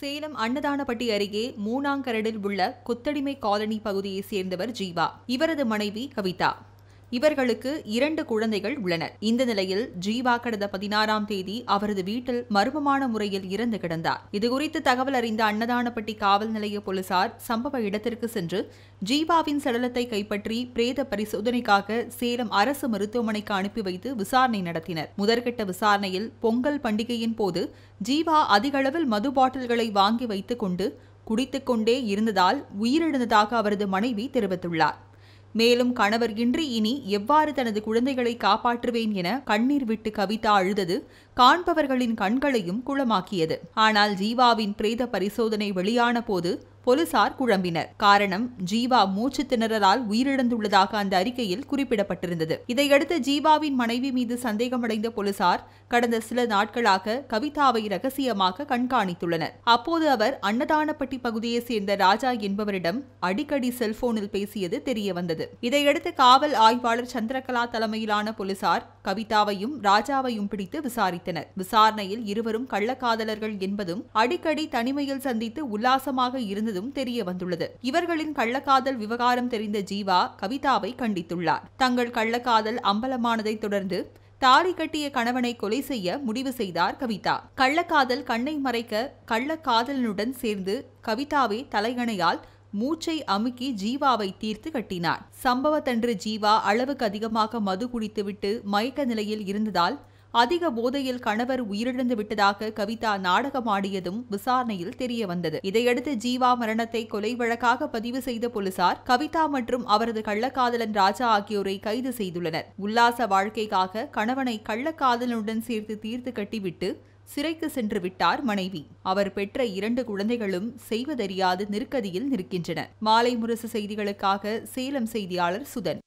சேலம் அன்னதானப்பட்டி அருகே மூணாங்கரடில் உள்ள கொத்தடிமை காலனி பகுதியைச் சேர்ந்தவர் ஜீவா, இவரது மனைவி கவிதா. இவர்களுக்கு 2 குழந்தைகள் உள்ளனர். இந்த நிலையில் ஜீவா கடந்த 16ஆம் தேதி அவரது வீட்டில் மர்மமான முறையில் இறந்து கிடந்தார். இதுகுறித்து தகவல் அறிந்த அன்னதானப்பட்டி காவல் நிலைய போலீசார் சம்பவ இடத்திற்கு சென்று ஜீவாவின் சடலத்தை கைப்பற்றி பிரேத பரிசோதனைக்காக சேலம் அரசு மருத்துவமனைக்கு அனுப்பி வைத்து விசாரணை நடத்தினர். முதற்கட்ட விசாரணையில் பொங்கல் பண்டிகையின் போது ஜீவா அதிகளவில் மது பாட்டில்களை வாங்கி வைத்துக் கொண்டு குடித்துக்கொண்டே இருந்ததால் உயிரிழந்ததாக அவரது மனைவி தெரிவித்துள்ளார். மேலும் கணவர் இன்றி இனி எவ்வாறு தனது குழந்தைகளை காப்பாற்றுவேன் என கண்ணீர் விட்டு கவிதா அழுதது காண்பவர்களின் கண்களையும் குளமாக்கியது. ஆனால் ஜீவாவின் பிரேத பரிசோதனை வெளியான போது போலீசார் குழம்பினர். காரணம், ஜீவா மூச்சு திணறலால் உயிரிழந்துள்ளதாக அந்த அறிக்கையில் குறிப்பிடப்பட்டிருந்தது. இதையடுத்து ஜீவாவின் மனைவி மீது சந்தேகமடைந்த போலீசார் கடந்த சில நாட்களாக கவிதாவை ரகசியமாக கண்காணித்துள்ளனர். அப்போது அவர் அன்னதானப்பட்டி பகுதியைச் சேர்ந்த ராஜா என்பவரிடம் அடிக்கடி செல்போனில் பேசியது தெரிய வந்தது. இதையடுத்து காவல் ஆய்வாளர் சந்திரகலா தலைமையிலான போலீசார் கவிதாவையும் ராஜாவையும் பிடித்து விசாரித்தனர். விசாரணையில் இருவரும் கள்ளக்காதலர்கள் என்பதும் அடிக்கடி தனிமையில் சந்தித்து உல்லாசமாக இருந்தது தெரிய வந்துள்ளது. இவர்களின் கள்ளக்காதல் விவகாரம் தெரிந்த ஜீவா கவிதாவை கண்டித்துள்ளார். தங்கள் கள்ளக்காதல் அம்பலமானதை தொடர்ந்து தாலி கட்டிய கணவனை கொலை செய்ய முடிவு செய்தார் கவிதா. கள்ளக்காதல் கண்ணை மறைக்க கள்ளக்காதலனுடன் சேர்ந்து கவிதாவை தலையணையால் மூச்சை அமுக்கி ஜீவாவை தீர்த்து கட்டினார். சம்பவத்தன்று ஜீவா அளவுக்கு அதிகமாக மது குடித்துவிட்டு மயக்க நிலையில் இருந்ததால் அதிக போதையில் கணவர் உயிரிழந்து விட்டதாக கவிதா நாடகமாடியதும் விசாரணையில் தெரிய வந்தது. இதையடுத்து ஜீவா மரணத்தை கொலை வழக்காக பதிவு செய்த போலீசார் கவிதா மற்றும் அவரது கள்ளக்காதலன் ராஜா ஆகியோரை கைது செய்துள்ளனர். உல்லாச வாழ்க்கைக்காக கணவனை கள்ளக்காதலனுடன் சேர்த்து தீர்த்து கட்டிவிட்டு சிறைக்கு சென்று விட்டார் மனைவி. அவர் பெற்ற 2 குழந்தைகளும் செய்வதறியாது நெருக்கடியில் நிற்கின்றனர். மாலை முரசு செய்திகளுக்காக சேலம் செய்தியாளர் சுதன்.